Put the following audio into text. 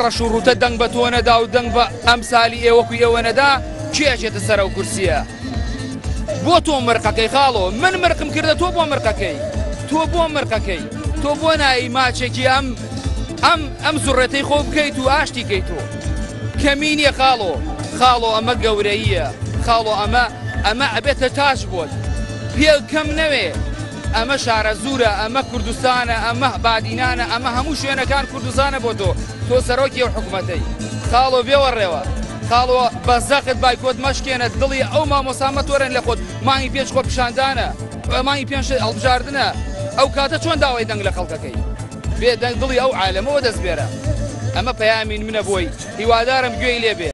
برش روت دنگ با تو ندا و دنگ با امسالی اوکی او ندا چیه چه تسر او کرسیه بو تو مرقکی خالو من مرقم کرده تو بو مرقکی تو بو مرقکی تو بو نای ما چکی ام زرتی خوب کی تو آشتی کی تو کمینی خالو خالو اما جوراییه خالو اما عبته تاج بود پیل کم نمی اما شعر زوره اما کردستانه اما بعدینانه اما هموش اینا کان کردستانه بودو تو سروکی و حکومتی خالو بیاور روا خالو بزخت بایکوت مشکینه دلی او ما مسامت ورن لخود ما این پیش خوب شاندانه ما این پیش البجاردنه او کاته چون داوای دنگ لخلق کی بی دنگ دلی او عالم و دست بیاره اما پیامین من ابوی هوادارم جویلی بی